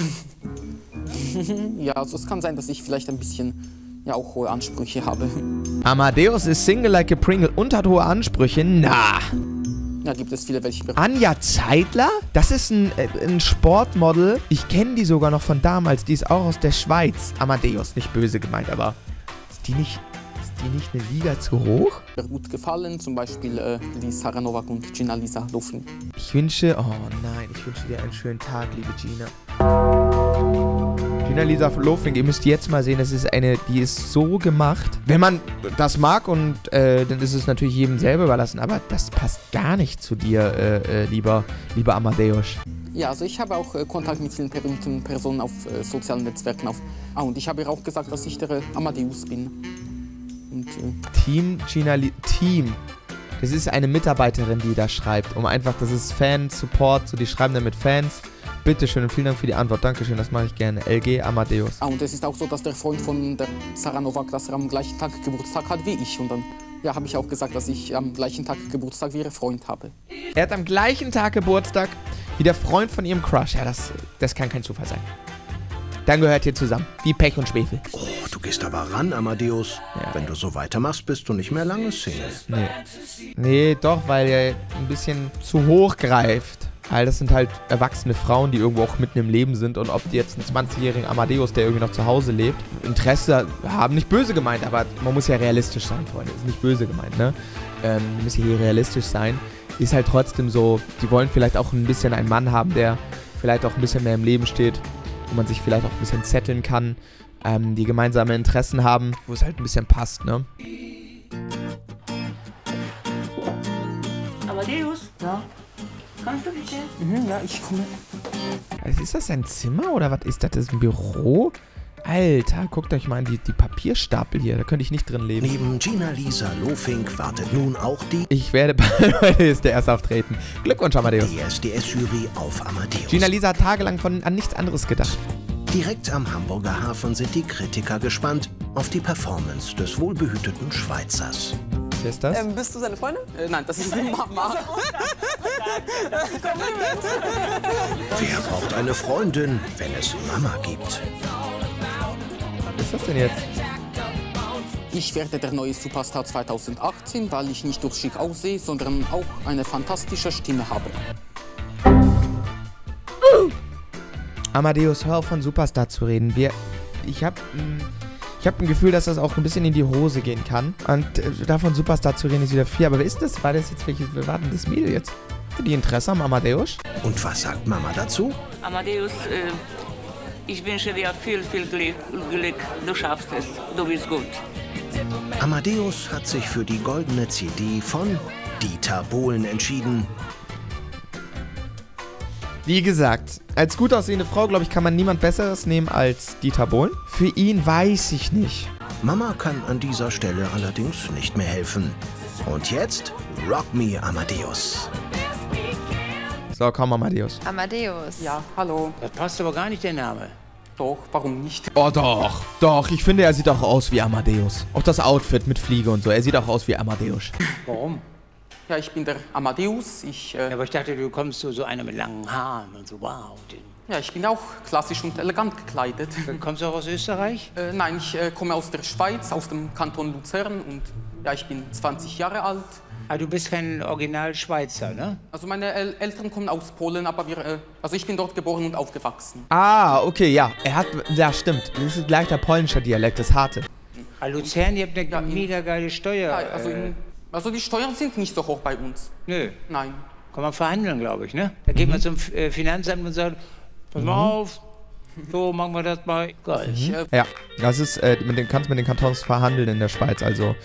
Ja, also es kann sein, dass ich vielleicht ein bisschen, ja, auch hohe Ansprüche habe. Amadeus ist Single like a Pringle und hat hohe Ansprüche? Na! Da gibt es viele welche. Anja Zeidler? Das ist ein Sportmodel. Ich kenne die sogar noch von damals. Die ist auch aus der Schweiz. Amadeus, nicht böse gemeint, aber ist die nicht... eine Liga zu hoch? Gut gefallen, zum Beispiel die Sarah Nowak und Gina-Lisa Lohfink. Ich wünsche, oh nein, ich wünsche dir einen schönen Tag, liebe Gina. Gina-Lisa Lohfink, ihr müsst jetzt mal sehen, das ist eine, die ist so gemacht. Wenn man das mag und dann ist es natürlich jedem selber überlassen, aber das passt gar nicht zu dir, lieber Amadeus. Ja, also ich habe auch Kontakt mit vielen berühmten Personen auf sozialen Netzwerken. Und ich habe ihr auch gesagt, dass ich der Amadeus bin. Und, Team Gina-Lisa... Team. Das ist eine Mitarbeiterin, die da schreibt. Um einfach, das ist Fan-Support, so die schreiben damit Fans. Bitteschön und vielen Dank für die Antwort. Dankeschön, das mache ich gerne. LG Amadeus. Ah, und es ist auch so, dass der Freund von der Sarah Nowak, dass er am gleichen Tag Geburtstag hat wie ich. Und dann, ja, habe ich auch gesagt, dass ich am gleichen Tag Geburtstag wie ihr Freund habe. Er hat am gleichen Tag Geburtstag wie der Freund von ihrem Crush. Ja, das kann kein Zufall sein. Dann gehört ihr zusammen. Wie Pech und Schwefel. Oh, du Du gehst aber ran, Amadeus. Ja, wenn du so weitermachst, bist du nicht mehr lange Single. Nee, doch, weil er ein bisschen zu hoch greift. All das sind halt erwachsene Frauen, die irgendwo auch mitten im Leben sind. Und ob die jetzt einen 20-jährigen Amadeus, der irgendwie noch zu Hause lebt, Interesse haben, nicht böse gemeint, aber man muss ja realistisch sein, Freunde. Ist nicht böse gemeint, ne? Man muss hier realistisch sein. Ist halt trotzdem so, die wollen vielleicht auch ein bisschen einen Mann haben, der vielleicht auch ein bisschen mehr im Leben steht, wo man sich vielleicht auch ein bisschen zetteln kann, die gemeinsame Interessen haben, wo es halt ein bisschen passt, ne? Amadeus? Ja? Kommst du bitte? Mhm, ja, ich komme. Also ist das ein Zimmer oder was ist das? Das ist ein Büro? Alter, guckt euch mal an die Papierstapel hier, da könnte ich nicht drin leben. Neben Gina-Lisa Lohfink wartet nun auch die... Ich werde bei DSDS auftreten. Glückwunsch, Amadeus. DSDS-Jury auf Amadeus. Gina-Lisa hat tagelang an nichts anderes gedacht. Direkt am Hamburger Hafen sind die Kritiker gespannt auf die Performance des wohlbehüteten Schweizers. Wer ist das? Bist du seine Freundin? Nein, das ist die Mama. Wer braucht eine Freundin, wenn es Mama gibt? Was ist das denn jetzt? Ich werde der neue Superstar 2018, weil ich nicht nur schick aussehe, sondern auch eine fantastische Stimme habe. Amadeus, hör auf, von Superstar zu reden. Ich hab ein Gefühl, dass das auch ein bisschen in die Hose gehen kann. Und davon Superstar zu reden ist wieder viel. Aber wer ist das? War das jetzt welches? Wir warten das Mädel jetzt. Die Interesse am Amadeus? Und was sagt Mama dazu? Amadeus, ich wünsche dir viel, viel Glück. Du schaffst es. Du bist gut. Amadeus hat sich für die goldene CD von Dieter Bohlen entschieden. Wie gesagt, als gut aussehende Frau, glaube ich, kann man niemand Besseres nehmen als Dieter Bohlen. Für ihn weiß ich nicht. Mama kann an dieser Stelle allerdings nicht mehr helfen. Und jetzt Rock Me, Amadeus. So, komm, Amadeus. Amadeus. Ja, hallo. Das passt aber gar nicht, der Name. Doch, warum nicht? Oh, doch. Doch, ich finde, er sieht auch aus wie Amadeus. Auch das Outfit mit Fliege und so. Er sieht auch aus wie Amadeus. Warum? Ja, ich bin der Amadeus. Aber ich dachte, du kommst zu so einer mit langen Haaren und so. Wow. Ja, ich bin auch klassisch und elegant gekleidet. Dann kommst du auch aus Österreich? Nein, ich komme aus der Schweiz, aus dem Kanton Luzern. Und ja, ich bin 20 Jahre alt. Ah, du bist kein Original-Schweizer, ne? Also meine Eltern kommen aus Polen, aber ich bin dort geboren und aufgewachsen. Ah, okay, ja. Ja, stimmt. Das ist gleich der polnische Dialekt, das harte. Ah, Luzern, ihr habt eine mega geile Steuer. Ja, also die Steuern sind nicht so hoch bei uns. Nö. Nein. Kann man verhandeln, glaube ich, ne? Da geht man zum Finanzamt und sagt, pass mal auf, so machen wir das mal. Geil. Ja, das ist, man kann mit den Kantons verhandeln in der Schweiz, also...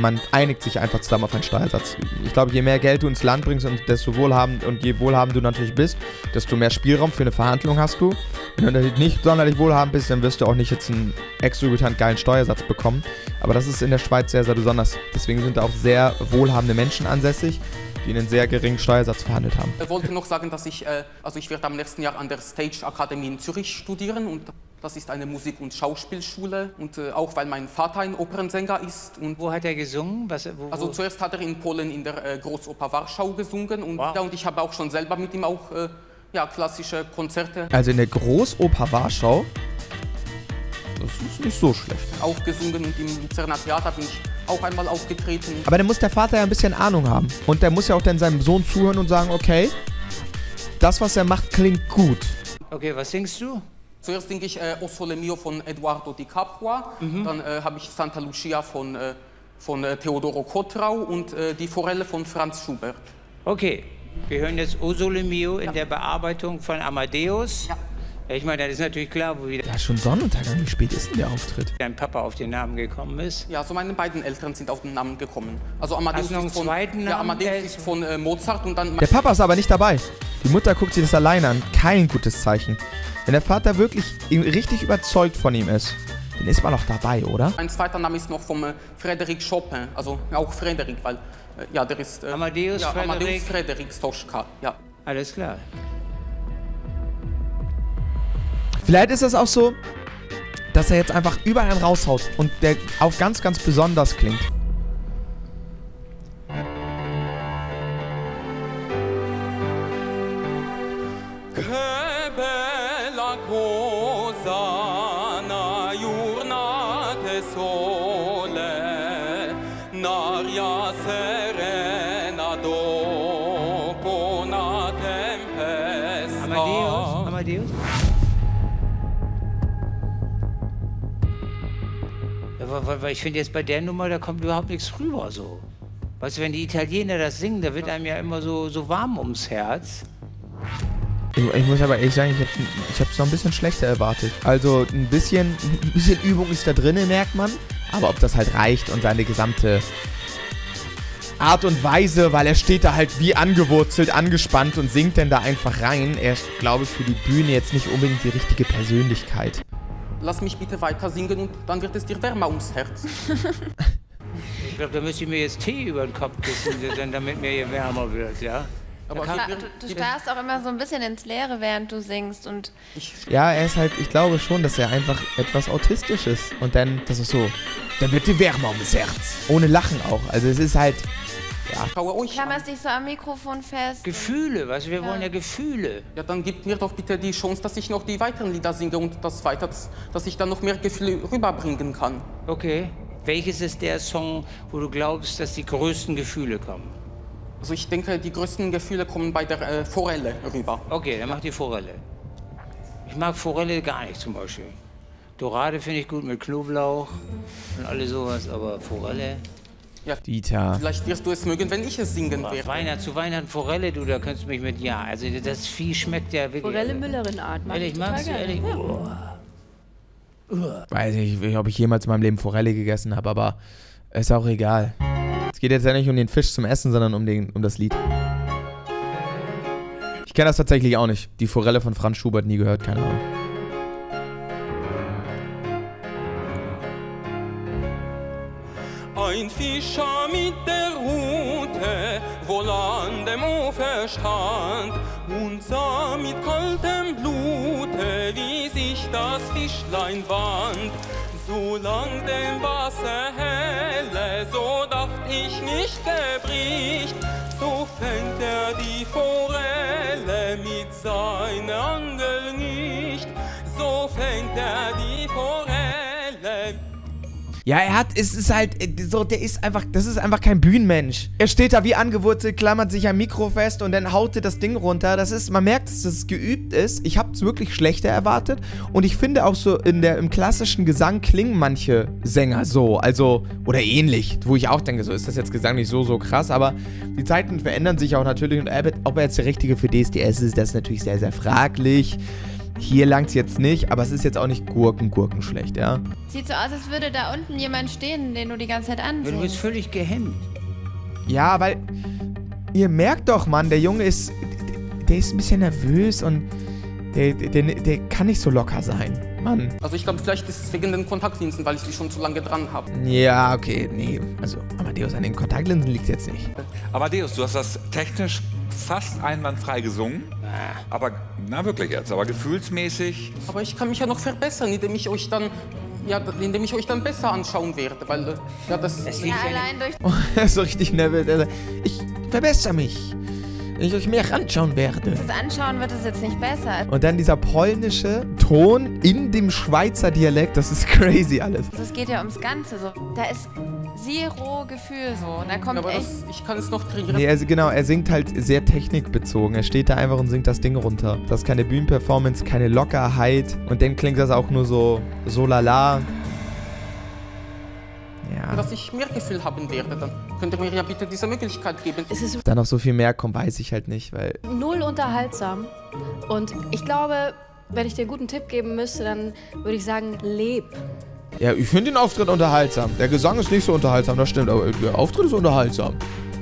Man einigt sich einfach zusammen auf einen Steuersatz. Ich glaube, je mehr Geld du ins Land bringst und je wohlhabend du natürlich bist, desto mehr Spielraum für eine Verhandlung hast du. Wenn du natürlich nicht sonderlich wohlhabend bist, dann wirst du auch nicht jetzt einen exorbitant geilen Steuersatz bekommen. Aber das ist in der Schweiz sehr, sehr besonders. Deswegen sind da auch sehr wohlhabende Menschen ansässig, die einen sehr geringen Steuersatz verhandelt haben. Ich wollte noch sagen, dass ich werde am nächsten Jahr an der Stage-Akademie in Zürich studieren und das ist eine Musik- und Schauspielschule und auch weil mein Vater ein Opernsänger ist. Und wo hat er gesungen? Also zuerst hat er in Polen in der Großoper Warschau gesungen und, wow. Und ich habe auch schon selber mit ihm auch klassische Konzerte. Also in der Großoper Warschau, das ist nicht so schlecht. Auch gesungen und im Luzerner Theater bin ich auch einmal aufgetreten. Aber dann muss der Vater ja ein bisschen Ahnung haben und der muss ja auch dann seinem Sohn zuhören und sagen, okay, das was er macht klingt gut. Okay, was singst du? Zuerst denke ich O Sole Mio von Eduardo Di Capua, dann habe ich Santa Lucia von Teodoro Cotrau und Die Forelle von Franz Schubert. Okay, wir hören jetzt O Sole Mio in der Bearbeitung von Amadeus. Ja. Ich meine, das ist natürlich klar, wo wieder... Ja, schon Sonnenuntergang, wie spät ist denn der Auftritt? Dein Papa auf den Namen gekommen ist. Ja, also meine beiden Eltern sind auf den Namen gekommen. Also Amadeus ist von Mozart und dann... Der Papa ist aber nicht dabei. Die Mutter guckt sich das alleine an. Kein gutes Zeichen. Wenn der Vater wirklich richtig überzeugt von ihm ist, dann ist man auch dabei, oder? Mein zweiter Name ist noch vom Frédéric Chopin, also auch Frédéric, weil, der ist... Amadeus Frédéric Stoschka, ja. Alles klar. Vielleicht ist das auch so, dass er jetzt einfach überall einen raushaut und der auch ganz, ganz besonders klingt. Hosanna, Jurna. Amadeus. Weil ich finde jetzt bei der Nummer, da kommt überhaupt nichts rüber so. Weißt du, wenn die Italiener das singen, da wird einem ja immer so warm ums Herz. Ich muss aber ehrlich sagen, ich hab's noch ein bisschen schlechter erwartet. Also ein bisschen Übung ist da drin, merkt man. Aber ob das halt reicht und seine gesamte Art und Weise, weil er steht da halt wie angewurzelt, angespannt und singt dann da einfach rein. Er ist, glaube ich, für die Bühne jetzt nicht unbedingt die richtige Persönlichkeit. Lass mich bitte weiter singen und dann wird es dir wärmer ums Herz. Ich glaube, da müsste ich mir jetzt Tee über den Kopf kissen, damit mir hier wärmer wird, ja? Aber ja, du starrst auch immer so ein bisschen ins Leere, während du singst und... Ja, er ist halt, ich glaube schon, dass er einfach etwas autistisch ist. Und dann, das ist so, dann wird die wärmer ums Herz. Ohne Lachen auch. Also es ist halt, ja. Du klammerst dich so am Mikrofon fest. Gefühle, weißt du, wir wollen ja Gefühle. Ja, dann gib mir doch bitte die Chance, dass ich noch die weiteren Lieder singe und das weiter, dass ich dann noch mehr Gefühle rüberbringen kann. Okay. Welches ist der Song, wo du glaubst, dass die größten Gefühle kommen? Also ich denke, die größten Gefühle kommen bei der Forelle rüber. Okay, dann mach die Forelle. Ich mag Forelle gar nicht zum Beispiel. Dorade finde ich gut mit Knoblauch und alles sowas, aber Forelle... Ja, Dieter. Vielleicht wirst du es mögen, wenn ich es singen werde. Zu Weihnachten Forelle, du, da könntest du mich mit... Ja, also das Vieh schmeckt ja wirklich... Forelle Müllerin-Art, mag ich total gerne. Ehrlich, magst du ehrlich? Ja. Weiß nicht, ob ich jemals in meinem Leben Forelle gegessen habe, aber ist auch egal. Es geht jetzt ja nicht um den Fisch zum Essen, sondern um das Lied. Ich kenne das tatsächlich auch nicht. Die Forelle von Franz Schubert, nie gehört, keine Ahnung. Ein Fischer mit der Rute, wohl an dem Ufer stand und sah mit kaltem Blute, wie sich das Fischlein wand. So lang dem Wasser helle, so dacht ich nicht, der bricht. So fängt die Forelle mit seiner Angel nicht. So fängt die Forelle. Ja, es ist halt, so, der ist einfach, das ist einfach kein Bühnenmensch. Er steht da wie angewurzelt, klammert sich am Mikro fest und dann haut er das Ding runter. Das ist, man merkt, dass es geübt ist. Ich hab's wirklich schlechter erwartet. Und ich finde auch so, im klassischen Gesang klingen manche Sänger so, also, oder ähnlich. Wo ich auch denke, so ist das jetzt Gesang nicht so krass, aber die Zeiten verändern sich auch natürlich. Und ob er jetzt der Richtige für DSDS ist, das ist natürlich sehr, sehr fraglich. Hier langt's jetzt nicht, aber es ist jetzt auch nicht gurkenschlecht, ja. Sieht so aus, als würde da unten jemand stehen, den du die ganze Zeit ansehst. Du bist völlig gehemmt. Ja, weil ihr merkt doch, Mann, der Junge ist, der ist ein bisschen nervös und der kann nicht so locker sein, Mann. Also ich glaube, vielleicht ist es wegen den Kontaktlinsen, weil ich die schon zu lange dran habe. Ja, okay, nee. Also Amadeus, an den Kontaktlinsen liegt jetzt nicht. Amadeus, du hast das technisch fast einwandfrei gesungen, aber, na wirklich jetzt, aber gefühlsmäßig. Aber ich kann mich ja noch verbessern, indem ich euch dann besser anschauen werde, weil, ja, das ist ja allein durch... Oh, er ist so richtig nervös. Ich verbessere mich, wenn ich euch mehr anschauen werde. Das Anschauen wird es jetzt nicht besser. Und dann dieser polnische Ton in dem Schweizer Dialekt, das ist crazy alles. Also es geht ja ums Ganze, so, da ist... Zero Gefühl so. Und da kommt aber echt... ich kann es noch trainieren. Nee, also genau, er singt halt sehr technikbezogen. Er steht da einfach und singt das Ding runter. Das ist keine Bühnenperformance, keine Lockerheit. Und dann klingt das auch nur so lala. Ja. Dass ich mehr Gefühl haben werde, dann könnt ihr mir ja bitte diese Möglichkeit geben. Da noch so viel mehr kommt, weiß ich halt nicht, weil... Null unterhaltsam. Und ich glaube, wenn ich dir einen guten Tipp geben müsste, dann würde ich sagen, leb. Ja, ich finde den Auftritt unterhaltsam. Der Gesang ist nicht so unterhaltsam, das stimmt, aber der Auftritt ist unterhaltsam.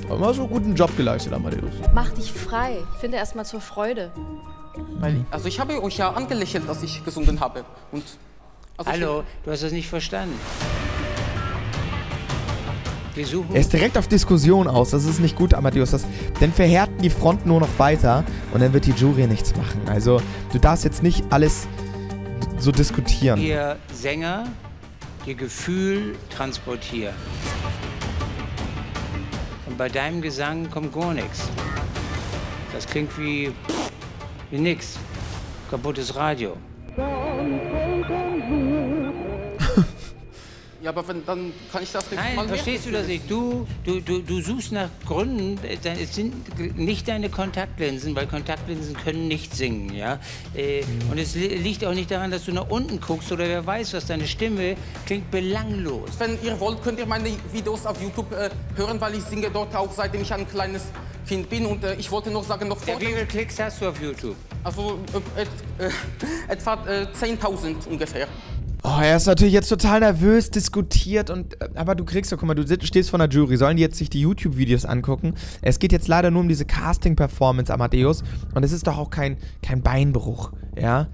Hat mal so einen guten Job geleistet, Amadeus. Mach dich frei. Finde erstmal zur Freude. Also ich habe euch ja angelächelt, dass ich gesungen habe. Und also hallo, du hast das nicht verstanden. Er ist direkt auf Diskussion aus. Das ist nicht gut, Amadeus. Dann verhärten die Fronten nur noch weiter und dann wird die Jury nichts machen. Also du darfst jetzt nicht alles so diskutieren. Ihr Sänger... Ihr Gefühl transportieren. Und bei deinem Gesang kommt gar nichts. Das klingt wie nix. Kaputtes Radio. Ja, aber wenn, dann kann ich das nicht machen. Nein, verstehst du das nicht? Du suchst nach Gründen. Es sind nicht deine Kontaktlinsen, weil Kontaktlinsen können nicht singen, ja. Und es liegt auch nicht daran, dass du nach unten guckst oder wer weiß was. Deine Stimme klingt belanglos. Wenn ihr wollt, könnt ihr meine Videos auf YouTube hören, weil ich singe dort auch, seitdem ich ein kleines Kind bin. Und ich wollte noch sagen, noch vor... Wie viele Klicks hast du auf YouTube? Also etwa 10.000 ungefähr. Oh, er ist natürlich jetzt total nervös, diskutiert und... Aber du kriegst doch, guck mal, du stehst vor einer Jury. Sollen die jetzt sich die YouTube-Videos angucken? Es geht jetzt leider nur um diese Casting-Performance, Amadeus. Und es ist doch auch kein Beinbruch, ja?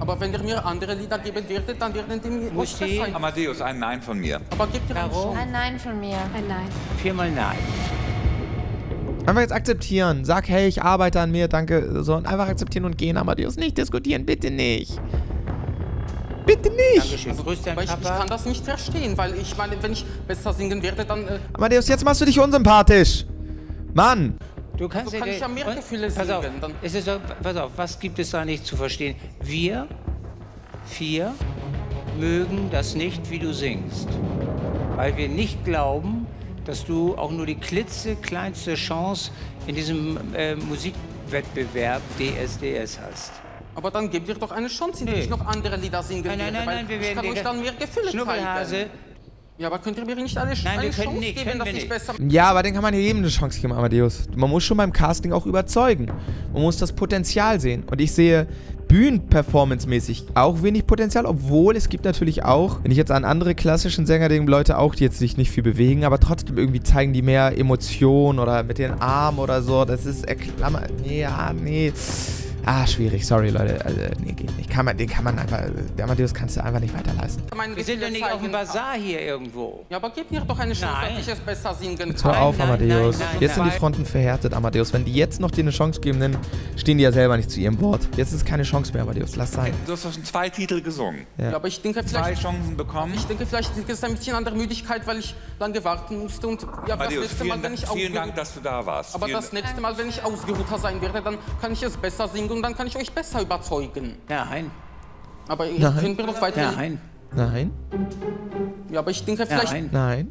Aber wenn ihr mir andere Lieder geben werdet, dann werden die mir nicht sein. Amadeus, ein Nein von mir. Aber gebt ihr Warum? Ein Nein von mir. Ein Nein. Viermal Nein. Einfach jetzt akzeptieren. Sag, hey, ich arbeite an mir, danke. So, und einfach akzeptieren und gehen. Amadeus, nicht diskutieren, bitte nicht. Bitte nicht. Also, ich kann das nicht verstehen, weil ich meine, wenn ich besser singen werde, dann... Amadeus, jetzt machst du dich unsympathisch. Mann. Du kannst so kann ich ja mehr Gefühle singen. Pass auf, was gibt es da nicht zu verstehen? Wir vier mögen das nicht, wie du singst. Weil wir nicht glauben, dass du auch nur die klitzekleinste Chance in diesem Musikwettbewerb DSDS hast. Aber dann gebt ihr doch eine Chance, indem ich noch andere Lieder singen werde. Nein, wir werden... Ich kann euch dann mehr Gefühle zeigen. Ja, aber könnt ihr mir nicht alle Chance geben, dass ich besser... Ja, aber den kann man hier jedem eine Chance geben, Amadeus. Man muss schon beim Casting auch überzeugen. Man muss das Potenzial sehen. Und ich sehe bühnenperformancemäßig auch wenig Potenzial, obwohl es gibt natürlich auch, wenn ich jetzt an andere klassischen Sänger denke, Leute auch, die jetzt sich nicht viel bewegen, aber trotzdem irgendwie zeigen die mehr Emotionen oder mit den Armen oder so. Das ist... Ja, nee... Ah, schwierig, sorry, Leute. Also, nee, geht nicht. Den kann man einfach... Der Amadeus kannst du einfach nicht weiterleisten. Wir sind doch nicht auf dem Bazar hier irgendwo. Ja, aber gib mir doch eine Chance, dass ich es besser singen kann. Jetzt hör auf, Amadeus. Jetzt sind die Fronten verhärtet, Amadeus. Wenn die jetzt noch dir eine Chance geben, dann stehen die ja selber nicht zu ihrem Wort. Jetzt ist keine Chance mehr, Amadeus. Lass sein. Du hast doch schon 2 Titel gesungen. Ja, aber ich denke vielleicht... 2 Chancen bekommen. Ich denke, vielleicht liegt es ein bisschen an der Müdigkeit, weil ich lange warten musste. Und ja, Amadeus, vielen Dank, dass du da warst. Aber das nächste Mal, wenn ich ausgeruhter sein werde, dann kann ich es besser singen. Und dann kann ich euch besser überzeugen. Nein. Aber ihr könnt mir doch weiter... Nein. Ja, aber ich denke vielleicht... Nein.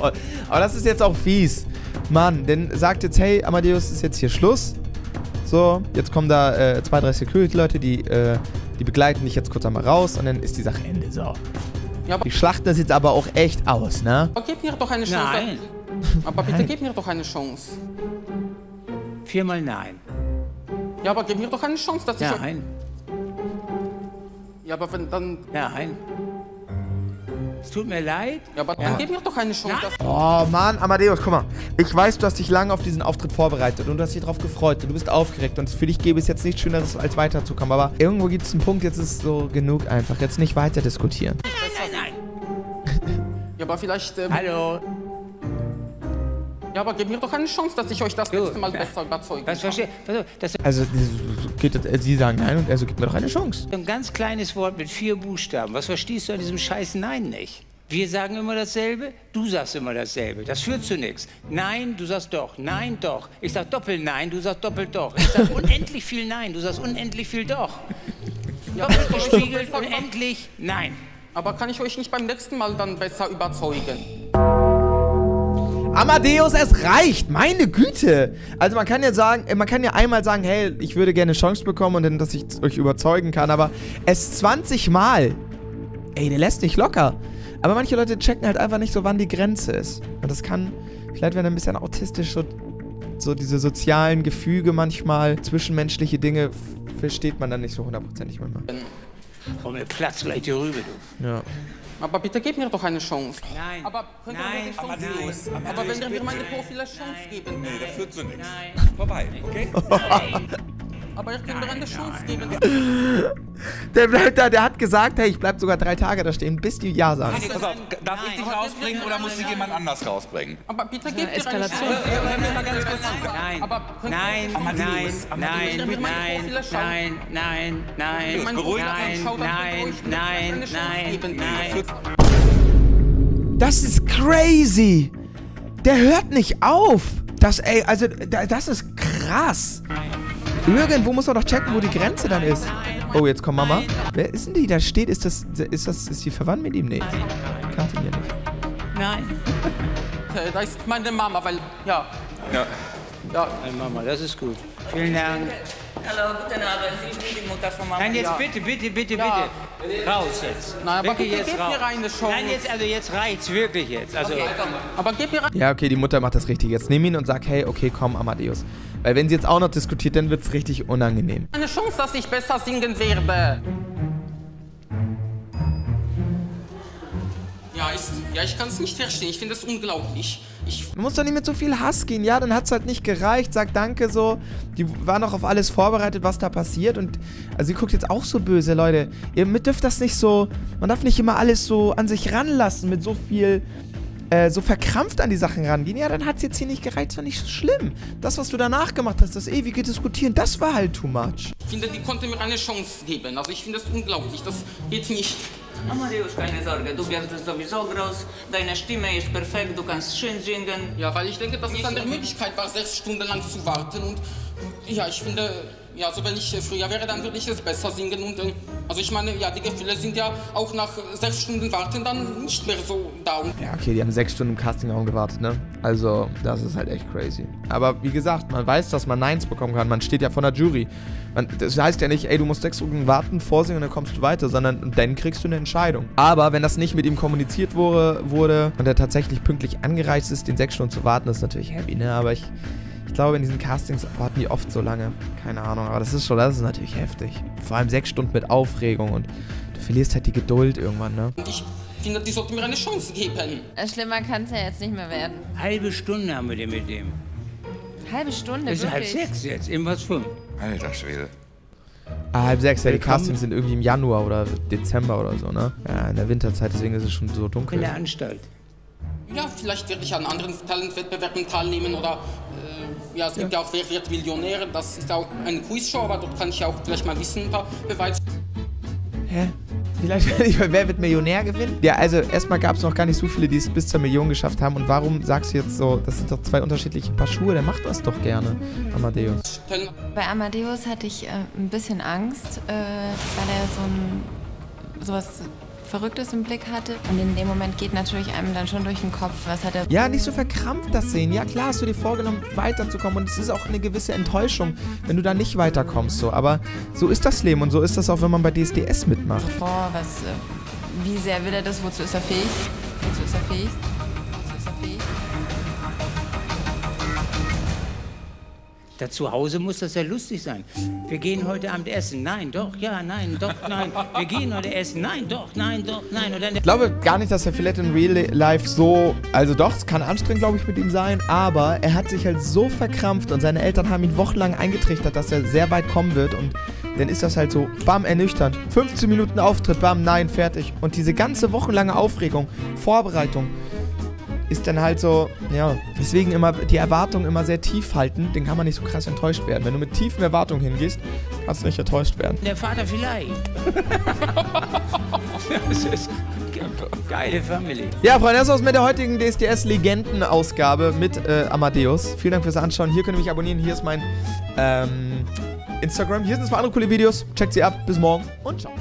Oh, aber das ist jetzt auch fies. Mann, denn sagt jetzt, hey, Amadeus, ist jetzt hier Schluss. So, jetzt kommen da 2, 3 Security-Leute, die begleiten dich jetzt kurz einmal raus und dann ist die Sache Ende. So. Ja, aber die schlachten das jetzt aber auch echt aus, ne? Aber gebt mir doch eine Chance. Nein. Aber bitte gebt mir doch eine Chance. 4-mal Nein. Ja, aber gib mir doch eine Chance, dass ich... Nein. Ja, aber wenn dann... Nein. Es tut mir leid. Ja, aber dann gib mir doch eine Chance, dass... Oh Mann, Amadeus, guck mal. Ich weiß, du hast dich lange auf diesen Auftritt vorbereitet und du hast dich darauf gefreut und du bist aufgeregt und für dich gäbe es jetzt nichts Schöneres, als weiterzukommen. Aber irgendwo gibt es einen Punkt, jetzt ist so genug einfach. Jetzt nicht weiter diskutieren. Nein. Ja, aber vielleicht... Hallo. Ja, aber gebt mir doch eine Chance, dass ich euch das nächste Mal besser überzeugen kann. Also, sie sagen Nein und also gibt mir doch eine Chance. Ein ganz kleines Wort mit 4 Buchstaben. Was verstehst du an diesem scheiß Nein nicht? Wir sagen immer dasselbe, du sagst immer dasselbe. Das führt zu nichts. Nein, du sagst doch. Nein, doch. Ich sag doppelt Nein, du sagst doppelt doch. Ich sag unendlich viel Nein, du sagst unendlich viel doch. Doppelt gespiegelt, unendlich Nein. Aber kann ich euch nicht beim nächsten Mal dann besser überzeugen? Amadeus, es reicht! Meine Güte! Also man kann ja sagen, man kann ja einmal sagen, hey, ich würde gerne eine Chance bekommen und dann, dass ich euch überzeugen kann, aber es 20 Mal. Ey, der lässt nicht locker. Aber manche Leute checken halt einfach nicht so, wann die Grenze ist. Und das kann, vielleicht werden ein bisschen autistisch, so diese sozialen Gefüge manchmal, zwischenmenschliche Dinge, versteht man dann nicht so hundertprozentig manchmal. Oh, mir platzt gleich die Rübe, du. Ja. Aber bitte gebt mir doch eine Chance. Nein. Aber könnt ihr mir eine Chance geben? Aber wenn ihr mir meine Profile Chance geben. Nee, das führt zu nichts. Nein. Vorbei, okay? Nein. Aber ich kann mir eine Chance geben. Der bleibt da, der hat gesagt, hey, ich bleib sogar 3 Tage da stehen, bis die Ja sagen. Pass auf, darf ich dich rausbringen oder muss ich jemand anders rausbringen? Aber bitte gebt mir eine Chance. Nein. Das ist crazy. Der hört nicht auf. Das, ey, also, das ist krass. krass. Irgendwo muss man doch checken, wo die Grenze dann ist. Oh, jetzt kommt Mama. Wer ist denn die, da steht? Ist die verwandt mit ihm? Nee. Kannte ihn ja nicht. Nein. Da ist meine Mama, weil, ja. Ja. Ja, meine Mama, das ist gut. Vielen Dank. Hallo, guten Abend. Ich bin die Mutter von Mama. Nein, jetzt ja. bitte. Raus jetzt. Nein, aber gib mir rein, das schon. Nein, jetzt, also jetzt reicht's wirklich jetzt. Also, okay, aber gib mir rein. Ja, okay, die Mutter macht das richtig. Jetzt nimm ihn und sag, hey, okay, komm, Amadeus. Weil wenn sie jetzt auch noch diskutiert, dann wird's richtig unangenehm. Eine Chance, dass ich besser singen werde. Ja, ich kann es nicht verstehen. Ich finde das unglaublich. Man muss doch nicht mit so viel Hass gehen. Ja, dann hat es halt nicht gereicht. Sag danke so. Die war noch auf alles vorbereitet, was da passiert. Und also sie guckt jetzt auch so böse, Leute. Ihr dürft das nicht so... Man darf nicht immer alles so an sich ranlassen mit so viel... so verkrampft an die Sachen rangehen. Ja, dann hat es jetzt hier nicht gereicht. Das war nicht so schlimm. Das, was du danach gemacht hast, das ewige Diskutieren, das war halt too much. Ich finde, die konnte mir eine Chance geben. Also ich finde das unglaublich. Das geht nicht... Amadeus, keine Sorge, du wirst sowieso groß, deine Stimme ist perfekt, du kannst schön singen. Ja, weil ich denke, dass es an der Möglichkeit war, 6 Stunden lang zu warten und... Ja, ich finde, ja, so wenn ich früher wäre, dann würde ich es besser singen und... Also ich meine, ja, die Gefühle sind ja auch nach 6 Stunden warten dann nicht mehr so da. Ja, okay, die haben 6 Stunden im Castingraum gewartet, ne? Also, das ist halt echt crazy. Aber wie gesagt, man weiß, dass man Neins bekommen kann. Man steht ja vor einer Jury. Das heißt ja nicht, ey, du musst 6 Stunden warten, vorsingen und dann kommst du weiter, sondern dann kriegst du eine Entscheidung. Aber wenn das nicht mit ihm kommuniziert wurde und er tatsächlich pünktlich angereist ist, den 6 Stunden zu warten, ist natürlich heavy, ne? Aber ich glaube, in diesen Castings warten die oft so lange. Keine Ahnung, aber das ist natürlich heftig. Vor allem 6 Stunden mit Aufregung und du verlierst halt die Geduld irgendwann, ne? Ich finde, die sollten mir eine Chance geben. Schlimmer kann es ja jetzt nicht mehr werden. Halbe Stunde haben wir dir mit dem. Halbe Stunde, ist wirklich? Ist 5:30 jetzt, irgendwas 5. Alter Schwede. Ah, 5:30, ja, die Castings sind irgendwie im Januar oder Dezember oder so, ne? Ja, in der Winterzeit, deswegen ist es schon so dunkel. In der Anstalt. Ja, vielleicht werde ich an anderen Talentwettbewerben teilnehmen oder... Ja, es gibt ja auch Wer wird Millionär, das ist auch eine Quizshow, aber dort kann ich auch vielleicht mal Wissen ein paar Beweise. Hä? Vielleicht werde ich bei Wer wird Millionär gewinnen? Ja, also erstmal gab es noch gar nicht so viele, die es bis zur Million geschafft haben. Und warum sagst du jetzt so, das sind doch 2 unterschiedliche Paar Schuhe, der macht das doch gerne, Amadeus. Bei Amadeus hatte ich ein bisschen Angst, weil er sowas Verrücktes im Blick hatte. Und in dem Moment geht natürlich einem dann schon durch den Kopf, was hat er... Ja, nicht so verkrampft das sehen. Ja, klar hast du dir vorgenommen, weiterzukommen. Und es ist auch eine gewisse Enttäuschung, wenn du da nicht weiterkommst. So. Aber so ist das Leben und so ist das auch, wenn man bei DSDS mitmacht. Boah, was... Wie sehr will er das? Wozu ist er fähig? Wozu ist er fähig? Wozu ist er fähig? Da zu Hause muss das ja lustig sein. Wir gehen heute Abend essen. Nein, doch, ja, nein, doch, nein. Wir gehen heute essen. Nein, doch, nein, doch, nein. Und dann ich glaube gar nicht, dass er vielleicht in Real Life so... Also doch, es kann anstrengend, glaube ich, mit ihm sein. Aber er hat sich halt so verkrampft und seine Eltern haben ihn wochenlang eingetrichtert, dass er sehr weit kommen wird. Und dann ist das halt so, bam, ernüchternd. 15 Minuten Auftritt, bam, nein, fertig. Und diese ganze wochenlange Aufregung, Vorbereitung... ist dann halt so, ja, deswegen immer die Erwartungen immer sehr tief halten, dann kann man nicht so krass enttäuscht werden. Wenn du mit tiefen Erwartungen hingehst, kannst du nicht enttäuscht werden. Der Vater vielleicht. Das ist geile Family. Ja, Freunde, das war's mit der heutigen DSDS-Legenden-Ausgabe mit Amadeus. Vielen Dank fürs Anschauen. Hier könnt ihr mich abonnieren. Hier ist mein Instagram. Hier sind 2 andere coole Videos. Checkt sie ab. Bis morgen und ciao.